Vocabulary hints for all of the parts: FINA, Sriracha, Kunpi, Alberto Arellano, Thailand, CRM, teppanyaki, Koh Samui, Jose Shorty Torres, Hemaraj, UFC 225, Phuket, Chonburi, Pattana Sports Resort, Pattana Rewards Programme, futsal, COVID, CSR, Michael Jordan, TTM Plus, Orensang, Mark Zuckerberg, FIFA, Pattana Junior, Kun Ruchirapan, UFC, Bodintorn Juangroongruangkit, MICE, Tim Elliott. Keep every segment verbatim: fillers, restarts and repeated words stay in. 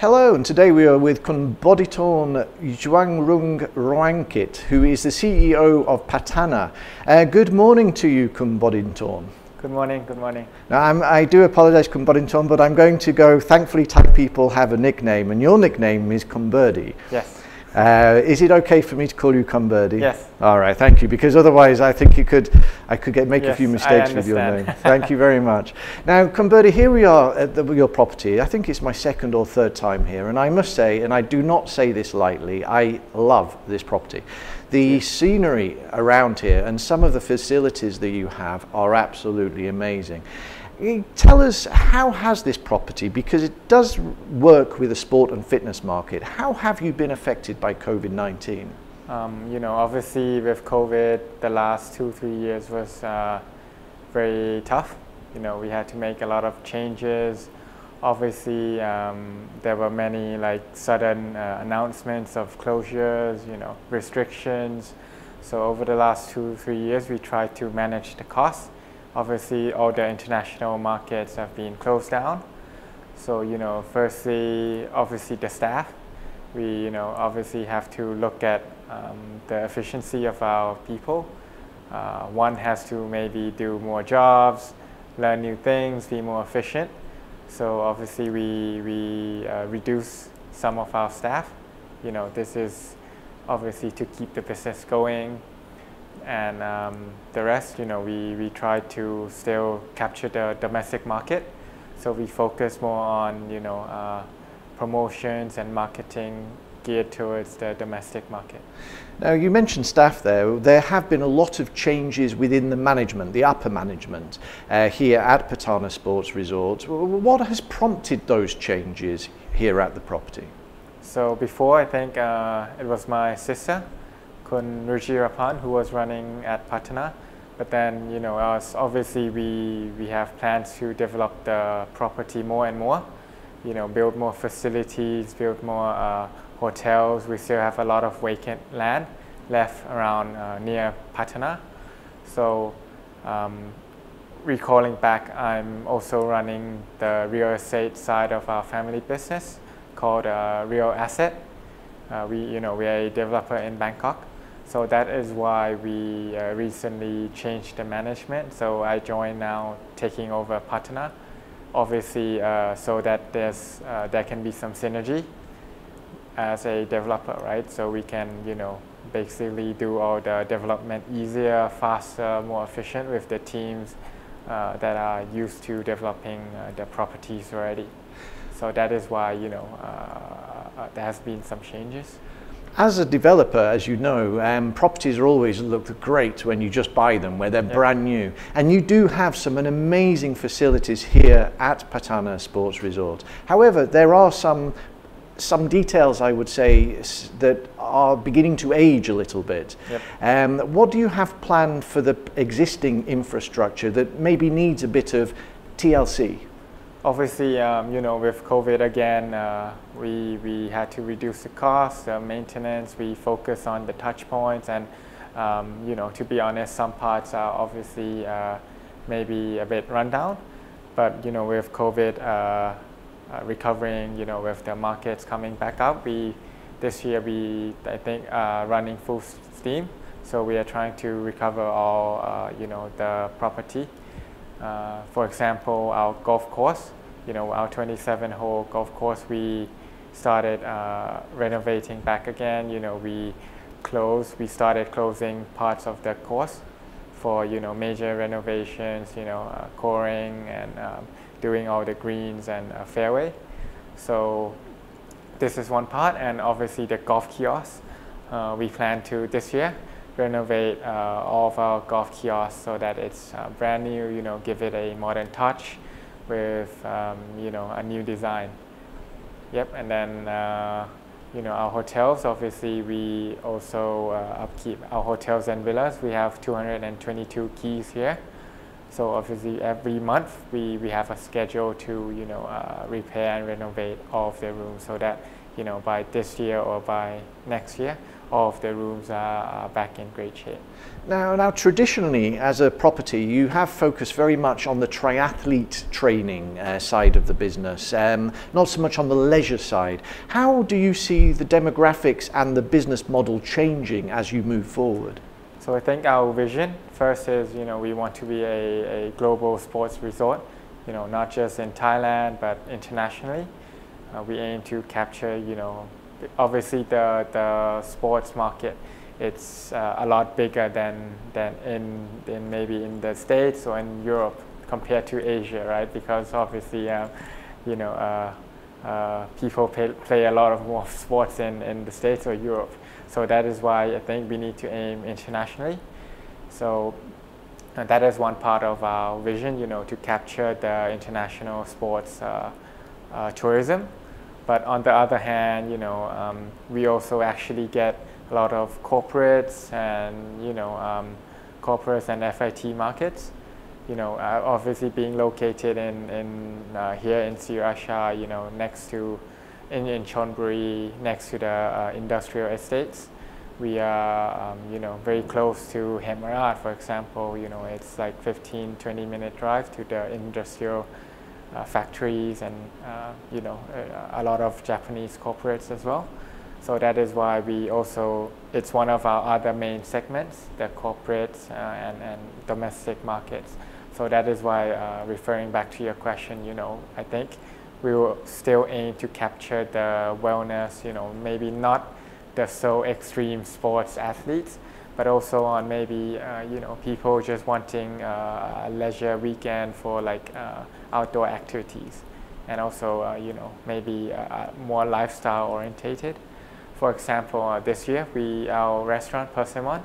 Hello, and today we are with Bodintorn Juangroongruangkit, who is the C E O of Pattana. Uh, good morning to you, Bodintorn. Good morning, good morning. Now, I'm, I do apologise, Bodintorn, but I'm going to go, thankfully Thai people have a nickname, and your nickname is Chonburi. Yes. Uh, is it okay for me to call you Chonburi? Yes. All right, thank you, because otherwise I think you could, I could get, make yes, a few mistakes with your name. Thank you very much. Now, Chonburi, here we are at the, your property. I think it's my second or third time here, and I must say, and I do not say this lightly, I love this property. The yes. scenery around here and some of the facilities that you have are absolutely amazing. Tell us, how has this property, because it does work with the sport and fitness market, how have you been affected by COVID nineteen? Um, you know, obviously with COVID, the last two, three years was uh, very tough. You know, we had to make a lot of changes. Obviously, um, there were many like sudden uh, announcements of closures, you know, restrictions. So over the last two, three years, we tried to manage the costs. Obviously, all the international markets have been closed down. So, you know, firstly, obviously the staff, we, you know, obviously have to look at um, the efficiency of our people. Uh, one has to maybe do more jobs, learn new things, be more efficient. So obviously we, we uh, reduce some of our staff. You know, this is obviously to keep the business going. And um, the rest, you know, we, we try to still capture the domestic market. So we focus more on, you know, uh, promotions and marketing geared towards the domestic market. Now, you mentioned staff there. There have been a lot of changes within the management, the upper management, uh, here at Pattana Sports Resort. What has prompted those changes here at the property? So before, I think uh, it was my sister, Kun Ruchirapan, who was running at Pattana, but then, you know, us, obviously we, we have plans to develop the property more and more, you know, build more facilities, build more uh, hotels. We still have a lot of vacant land left around uh, near Pattana. So um, recalling back, I'm also running the real estate side of our family business called uh, Real Asset. Uh, we, you know, we are a developer in Bangkok. So that is why we uh, recently changed the management. So I joined now, taking over Pattana, obviously, uh, so that there's uh, there can be some synergy as a developer, right? So we can, you know, basically do all the development easier, faster, more efficient with the teams uh, that are used to developing uh, the properties already. So that is why, you know, uh, there has been some changes. As a developer, as you know, um, properties are always look great when you just buy them, where they're yep. brand new. And you do have some an amazing facilities here at Pattana Sports Resort. However, there are some, some details, I would say, that are beginning to age a little bit. Yep. Um, what do you have planned for the existing infrastructure that maybe needs a bit of T L C? Obviously, um, you know, with COVID again, uh, we, we had to reduce the cost, uh, maintenance, we focus on the touch points and, um, you know, to be honest, some parts are obviously uh, maybe a bit rundown. But, you know, with COVID uh, uh, recovering, you know, with the markets coming back up, we, this year we, I think, uh, running full steam. So we are trying to recover all, uh, you know, the property. Uh, for example, our golf course, you know, our twenty-seven hole golf course, we started uh, renovating back again. You know, we closed, we started closing parts of the course for, you know, major renovations, you know, uh, coring and um, doing all the greens and uh, fairway. So this is one part, and obviously the golf kiosks. Uh, we plan to this year renovate uh, all of our golf kiosks so that it's uh, brand new, you know, give it a modern touch with, um, you know, a new design. Yep, and then, uh, you know, our hotels, obviously we also uh, upkeep our hotels and villas. We have two hundred twenty-two keys here. So obviously every month we, we have a schedule to, you know, uh, repair and renovate all of the rooms so that, you know, by this year or by next year, all of the rooms are, are back in great shape. Now, now, traditionally, as a property, you have focused very much on the triathlete training uh, side of the business, um, not so much on the leisure side. How do you see the demographics and the business model changing as you move forward? So I think our vision first is, you know, we want to be a, a global sports resort, you know, not just in Thailand, but internationally. Uh, we aim to capture, you know, obviously the, the sports market, it's uh, a lot bigger than, than in, in maybe in the States or in Europe compared to Asia, right? Because obviously, uh, you know, uh, uh, people pay, play a lot of more sports in, in the States or Europe. So that is why I think we need to aim internationally. So uh, that is one part of our vision, you know, to capture the international sports uh, uh, tourism. But on the other hand, you know, um, we also actually get a lot of corporates and, you know, um, corporates and F I T markets. You know, uh, obviously being located in, in uh, here in Sriracha, you know, next to, in, in Chonburi, next to the uh, industrial estates. We are, um, you know, very close to Hemaraj, for example. You know, it's like fifteen, twenty minute drive to the industrial Uh, factories and uh, you know, a, a lot of Japanese corporates as well. So that is why we also, it's one of our other main segments, the corporates uh, and, and domestic markets. So that is why, uh, referring back to your question, you know, I think we will still aim to capture the wellness, you know, maybe not the so extreme sports athletes, but also on maybe, uh, you know, people just wanting uh, a leisure weekend for like uh, outdoor activities, and also, uh, you know, maybe uh, more lifestyle orientated. For example, uh, this year, we, our restaurant, Persimmon,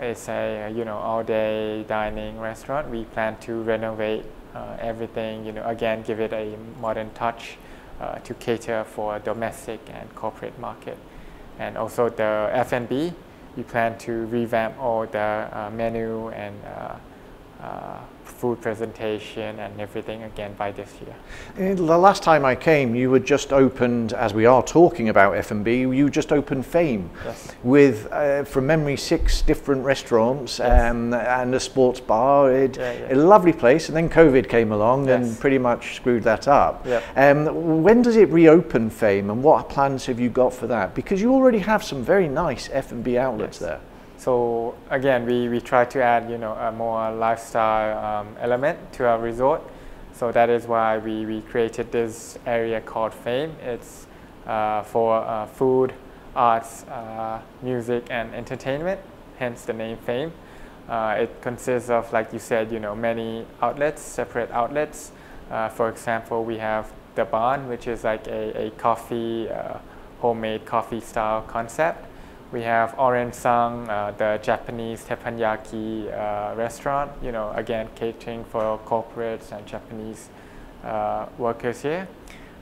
is a, you know, all-day dining restaurant. We plan to renovate uh, everything, you know, again, give it a modern touch uh, to cater for domestic and corporate market. And also the F and B, we plan to revamp all the uh, menu and uh, uh, food presentation and everything again by this year. And the last time I came, you had just opened, as we are talking about F and B, you just opened Fame. Yes. With, uh, from memory, six different restaurants. Yes. um, and a sports bar. It, yeah, yeah. A lovely place, and then COVID came along. Yes. And pretty much screwed that up. Yep. Um, when does it reopen, Fame, and what plans have you got for that? Because you already have some very nice F and B outlets. Yes. There. So again, we, we try to add, you know, a more lifestyle um, element to our resort. So that is why we, we created this area called Fame. It's uh, for uh, food, arts, uh, music, and entertainment, hence the name Fame. Uh, it consists of, like you said, you know, many outlets, separate outlets. Uh, for example, we have The Barn, which is like a, a coffee, uh, homemade coffee style concept. We have Orensang, uh, the Japanese teppanyaki uh, restaurant, you know, again, catering for corporates and Japanese uh, workers here.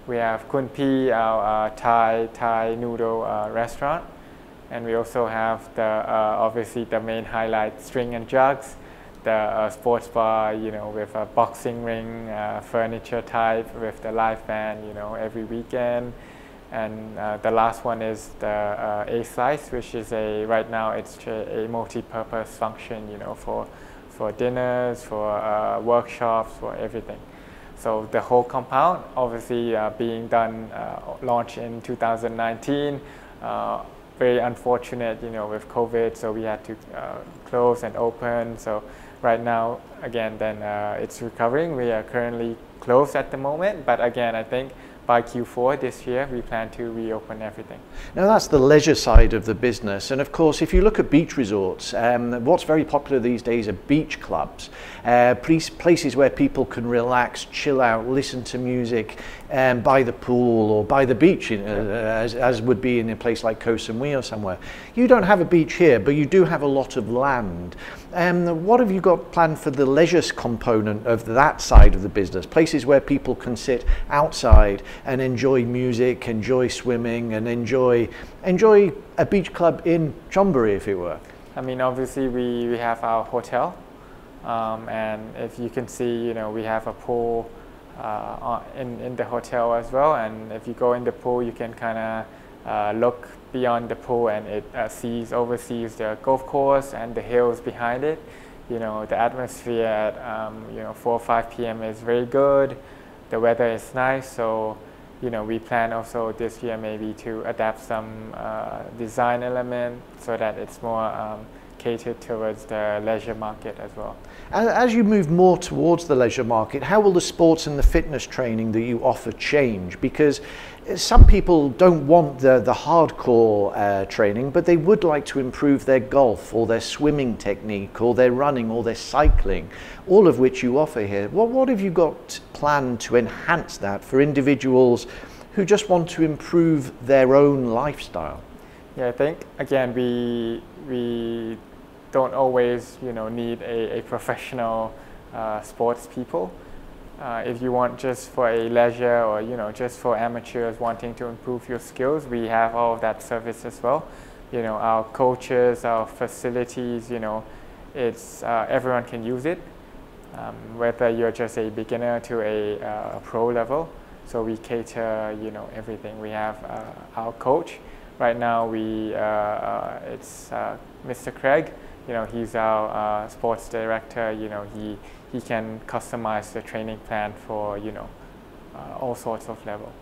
We have Kunpi, our uh, Thai, Thai noodle uh, restaurant. And we also have, the, uh, obviously, the main highlight, String and Jugs, the uh, sports bar, you know, with a boxing ring, uh, furniture type, with the live band, you know, every weekend. And uh, the last one is the uh, A-Slice, which is a, right now it's a multi-purpose function, you know, for, for dinners, for uh, workshops, for everything. So the whole compound, obviously uh, being done, uh, launched in two thousand nineteen, uh, very unfortunate, you know, with COVID, so we had to uh, close and open. So right now, again, then uh, it's recovering. We are currently closed at the moment, but again, I think by Q four this year, we plan to reopen everything. Now that's the leisure side of the business. And of course, if you look at beach resorts, um, what's very popular these days are beach clubs, uh, place, places where people can relax, chill out, listen to music um, by the pool or by the beach, in, uh, as, as would be in a place like Koh Samui or somewhere. You don't have a beach here, but you do have a lot of land. Um, what have you got planned for the leisure component of that side of the business? Places where people can sit outside and enjoy music, enjoy swimming, and enjoy enjoy a beach club in Chonburi, if it were. I mean, obviously we, we have our hotel, um, and if you can see, you know, we have a pool uh, in, in the hotel as well, and if you go in the pool, you can kind of uh, look beyond the pool, and it uh, sees oversees the golf course and the hills behind it. You know, the atmosphere at um, you know four or five P M is very good. The weather is nice, so you know we plan also this year maybe to adapt some uh, design element so that it's more um, catered towards the leisure market as well. As you move more towards the leisure market, how will the sports and the fitness training that you offer change? Because some people don't want the, the hardcore uh, training, but they would like to improve their golf or their swimming technique or their running or their cycling, all of which you offer here. What, what have you got planned to enhance that for individuals who just want to improve their own lifestyle? Yeah, I think, again, we, we don't always, you know, need a, a professional uh, sports people. Uh, if you want just for a leisure or, you know, just for amateurs wanting to improve your skills, we have all of that service as well. You know, our coaches, our facilities, you know, it's, uh, everyone can use it, um, whether you're just a beginner to a, uh, a pro level. So we cater, you know, everything. We have uh, our coach. Right now, we uh, uh, it's uh, Mister Craig. You know, he's our uh, sports director. You know, he he can customize the training plan for you know uh, all sorts of level.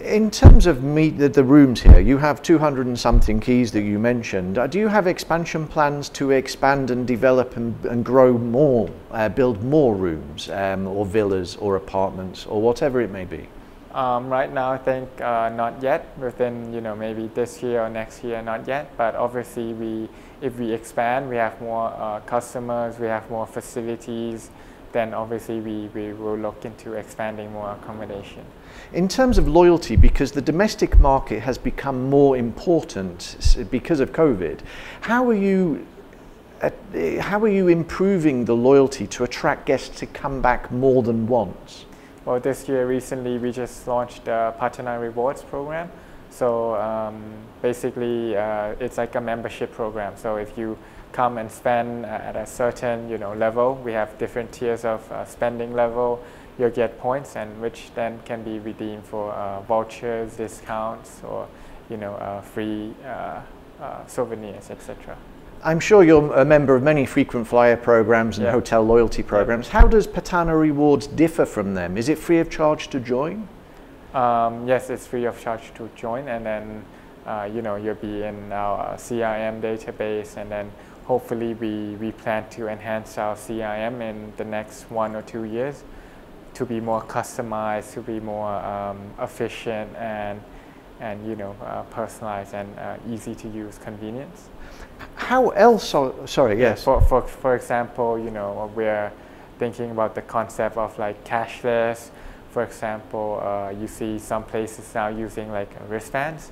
In terms of meet the, the rooms here, you have two hundred and something keys that you mentioned. Uh, do you have expansion plans to expand and develop and, and grow more, uh, build more rooms um, or villas or apartments or whatever it may be? Um, right now, I think uh, not yet. Within you know maybe this year or next year, not yet. But obviously, we if we expand, we have more uh, customers, we have more facilities. Then obviously, we we will look into expanding more accommodation. In terms of loyalty, because the domestic market has become more important because of COVID, how are you? Uh, how are you improving the loyalty to attract guests to come back more than once? Well, this year recently we just launched the Pattana Rewards Programme. So um, basically, uh, it's like a membership program. So if you come and spend at a certain you know level, we have different tiers of uh, spending level. You get points, and which then can be redeemed for uh, vouchers, discounts, or you know uh, free uh, uh, souvenirs, et cetera. I'm sure you're a member of many frequent flyer programs and yeah. hotel loyalty programs. How does Pattana Rewards differ from them? Is it free of charge to join? Um, yes, it's free of charge to join, and then uh, you know you'll be in our C R M database, and then hopefully we we plan to enhance our C R M in the next one or two years to be more customized, to be more um, efficient, and and you know uh, personalized and uh, easy to use, convenience. How else? Are, sorry, yes. For, for, for example, you know, we're thinking about the concept of like cashless. For example, uh, you see some places now using like wristbands.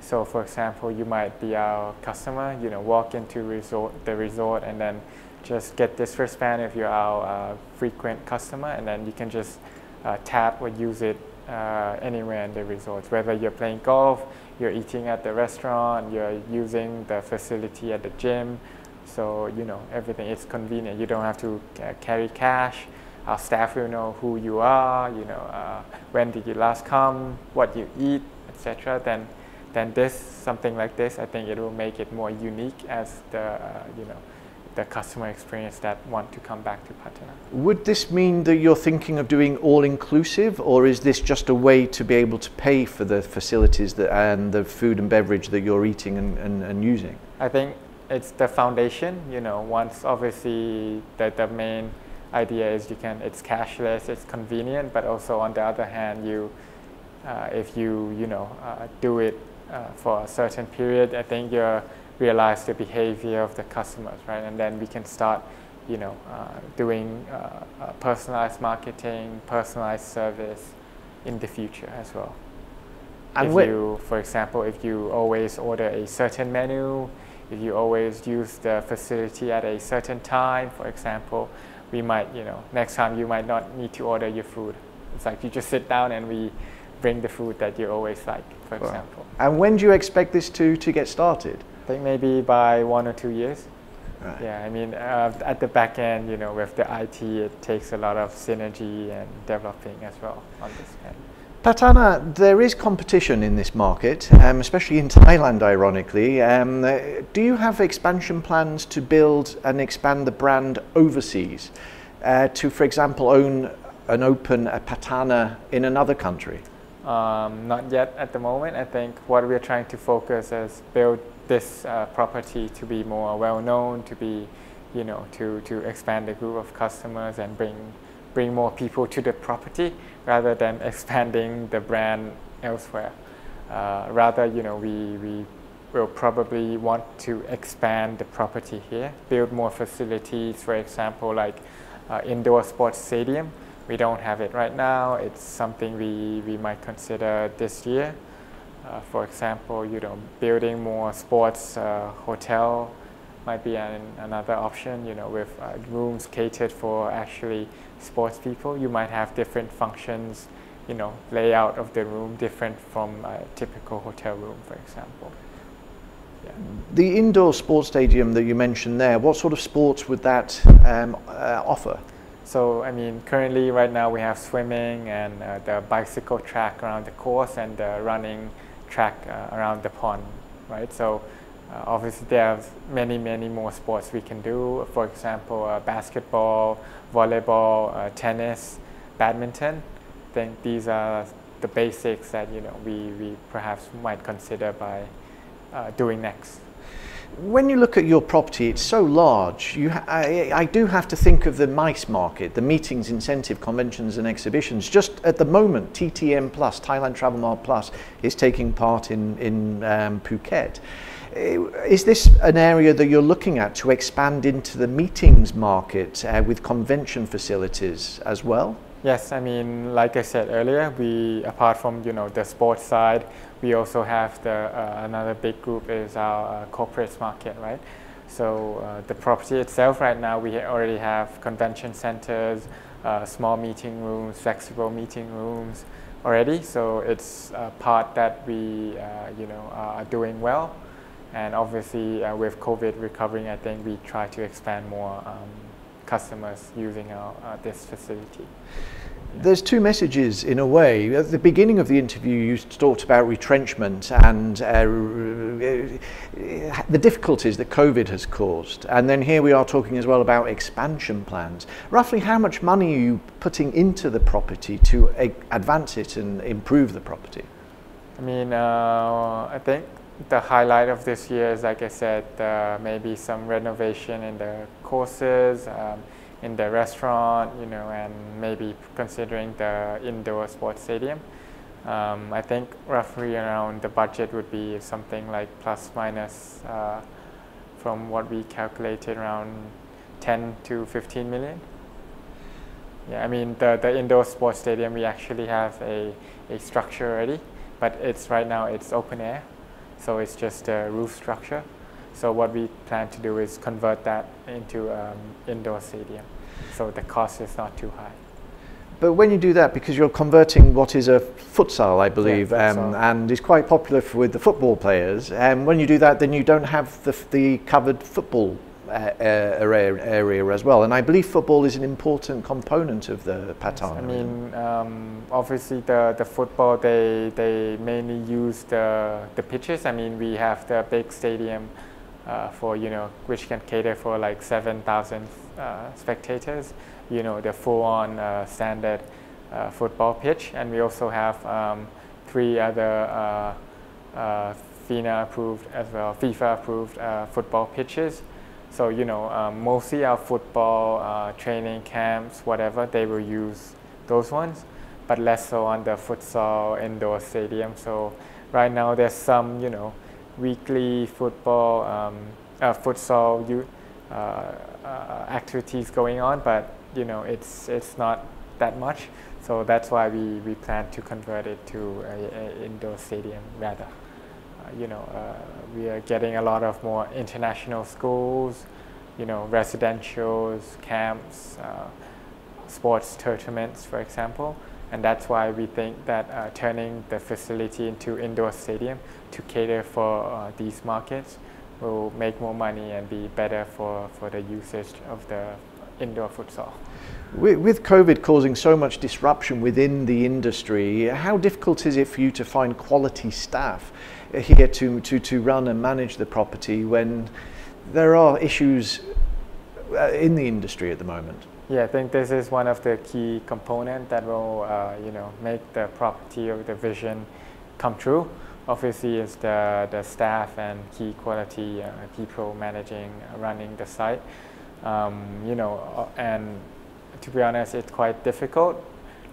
So for example, you might be our customer, you know, walk into resort, the resort, and then just get this wristband if you're our uh, frequent customer, and then you can just uh, tap or use it uh, anywhere in the resort, whether you're playing golf, you're eating at the restaurant, you're using the facility at the gym. So, you know, everything, it's convenient. You don't have to uh, carry cash. Our staff will know who you are, you know, uh, when did you last come, what you eat, et cetera. Then, then this, something like this, I think it will make it more unique as the, uh, you know, the customer experience that want to come back to Pattana. Would this mean that you're thinking of doing all-inclusive, or is this just a way to be able to pay for the facilities that, and the food and beverage that you're eating and, and, and using? I think it's the foundation. You know, once obviously the, the main idea is you can, it's cashless, it's convenient, but also on the other hand, you, uh, if you, you know, uh, do it uh, for a certain period, I think you're realize the behavior of the customers, right? And then we can start, you know, uh, doing uh, uh, personalized marketing, personalized service in the future as well. And if you, for example, if you always order a certain menu, if you always use the facility at a certain time, for example, we might, you know, next time you might not need to order your food. It's like you just sit down and we bring the food that you always like, for wow. example. And when do you expect this to, to get started? I think maybe by one or two years. Right. Yeah, I mean, uh, at the back end, you know, with the I T, it takes a lot of synergy and developing as well on this end. Pattana, there is competition in this market, um, especially in Thailand, ironically. Um, do you have expansion plans to build and expand the brand overseas uh, to, for example, own and open a Pattana in another country? Um, not yet at the moment. I think what we're trying to focus is build this uh, property to be more well-known, to be, you know, to, to expand the group of customers and bring bring more people to the property rather than expanding the brand elsewhere. Uh, rather, you know, we, we will probably want to expand the property here, build more facilities, for example, like uh, indoor sports stadium. We don't have it right now. It's something we, we might consider this year. Uh, for example, you know, building more sports uh, hotel might be an, another option, you know, with uh, rooms catered for actually sports people. You might have different functions, you know, layout of the room different from a typical hotel room, for example. Yeah. The indoor sports stadium that you mentioned there, what sort of sports would that um, uh, offer? So, I mean, currently right now we have swimming and uh, the bicycle track around the course and the running track uh, around the pond, right? So, Uh, obviously, there are many, many more sports we can do. For example, uh, basketball, volleyball, uh, tennis, badminton. I think these are the basics that, you know, we, we perhaps might consider by uh, doing next. When you look at your property, it's so large. You ha I, I do have to think of the MICE market, the meetings, incentive, conventions and exhibitions. Just at the moment, T T M Plus, Thailand Travel Mart Plus, is taking part in, in um, Phuket. Is this an area that you're looking at to expand into the meetings market uh, with convention facilities as well? Yes, I mean, like I said earlier, we, apart from, you know, the sports side, we also have the, uh, another big group is our uh, corporate market, right? So uh, the property itself right now, we already have convention centers, uh, small meeting rooms, flexible meeting rooms already. So it's a part that we, uh, you know, are doing well. And obviously, uh, with COVID recovering, I think we try to expand more um, customers using our, uh, this facility. Yeah. There's two messages in a way. At the beginning of the interview, you talked about retrenchment and uh, the difficulties that COVID has caused. And then here we are talking as well about expansion plans. Roughly how much money are you putting into the property to uh, advance it and improve the property? I mean, uh, I think the highlight of this year is, like I said, uh, maybe some renovation in the courses, um, in the restaurant, you know, and maybe considering the indoor sports stadium. Um, I think roughly around the budget would be something like plus minus, uh, from what we calculated, around ten to fifteen million. Yeah, I mean, the, the indoor sports stadium, we actually have a, a structure already, but it's right now it's open air. So it's just a roof structure. So what we plan to do is convert that into um, indoor stadium. So the cost is not too high. But when you do that, because you're converting what is a futsal, I believe, yeah, futsal. Um, and is quite popular for, with the football players, and um, when you do that, then you don't have the, the covered football Uh, area, area as well, and I believe football is an important component of the Pattana. Yes, I mean, um, obviously the the football they they mainly use the the pitches. I mean, we have the big stadium uh, for, you know, which can cater for like seven thousand uh, spectators. You know, the full-on uh, standard uh, football pitch, and we also have um, three other uh, uh, FINA approved as well, FIFA approved uh, football pitches. So, you know, um, mostly our football uh, training camps, whatever, they will use those ones, but less so on the futsal indoor stadium. So right now there's some, you know, weekly football, um, uh, futsal uh, uh, activities going on, but, you know, it's, it's not that much. So that's why we, we plan to convert it to an indoor stadium rather. You know, uh, we are getting a lot of more international schools, you know, residentials, camps, uh, sports tournaments, for example. And that's why we think that uh, turning the facility into indoor stadium to cater for uh, these markets will make more money and be better for, for the usage of the indoor futsal. With COVID causing so much disruption within the industry, how difficult is it for you to find quality staff here to, to, to run and manage the property when there are issues in the industry at the moment? Yeah, I think this is one of the key components that will uh, you know, make the property or the vision come true. Obviously, it's the, the staff and key quality uh, people managing, running the site. Um, you know, and to be honest, it's quite difficult.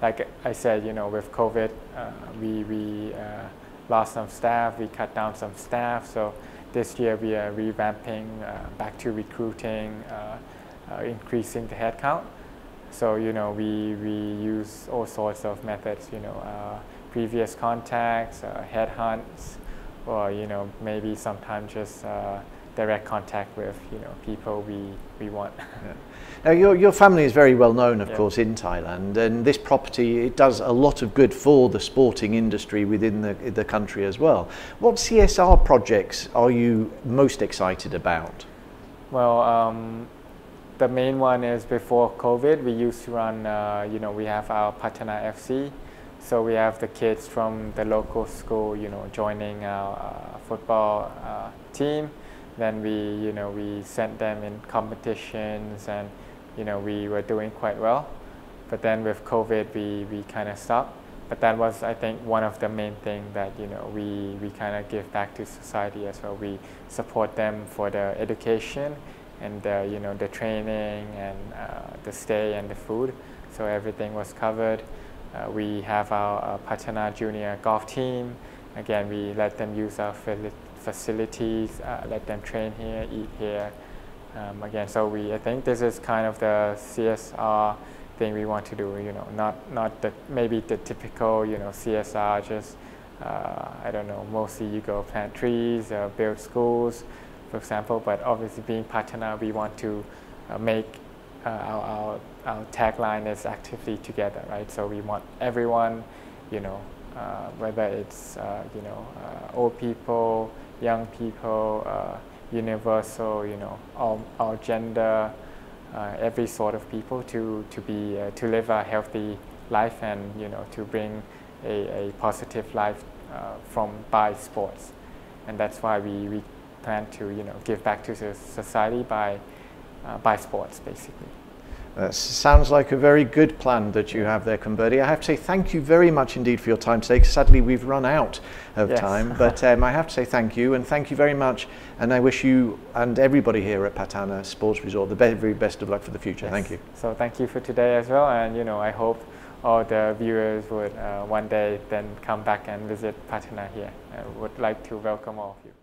Like I said, you know, with COVID, uh, we, we uh, lost some staff, we cut down some staff. So this year we are revamping uh, back to recruiting, uh, uh, increasing the headcount. So, you know, we, we use all sorts of methods, you know, uh, previous contacts, uh, headhunts, or, you know, maybe sometimes just uh, direct contact with, you know, people we, we want. Yeah. Now your, your family is very well known, of yeah. course, in Thailand, and this property, it does a lot of good for the sporting industry within the, the country as well. What C S R projects are you most excited about? Well, um, the main one is before COVID, we used to run, uh, you know, we have our Pattana F C. So we have the kids from the local school, you know, joining our uh, football uh, team. Then we, you know, we sent them in competitions and, you know, we were doing quite well. But then with COVID, we, we kind of stopped. But that was, I think, one of the main things that, you know, we, we kind of give back to society as well. We support them for the education and, the, you know, the training and uh, the stay and the food. So everything was covered. Uh, we have our uh, Pattana Junior golf team. Again, we let them use our facilities, uh, let them train here, eat here. Um, again, so we, I think this is kind of the C S R thing we want to do, you know, not, not the, maybe the typical, you know, C S R, just, uh, I don't know, mostly you go plant trees, uh, build schools, for example, but obviously being Pattana, we want to uh, make uh, our, our, our tagline is actively together, right? So we want everyone, you know, Uh, whether it's uh, you know uh, old people, young people, uh, universal, you know, all, all gender, uh, every sort of people to to be uh, to live a healthy life and, you know, to bring a, a positive life uh, from by sports, and that's why we, we plan to, you know, give back to society by uh, by sports basically. That sounds like a very good plan that you have there, Chonburi. I have to say thank you very much indeed for your time today. Sadly, we've run out of yes. time, but um, I have to say thank you, and thank you very much. And I wish you and everybody here at Pattana Sports Resort the very best of luck for the future. Yes. Thank you. So thank you for today as well. And, you know, I hope all the viewers would uh, one day then come back and visit Pattana here. I would like to welcome all of you.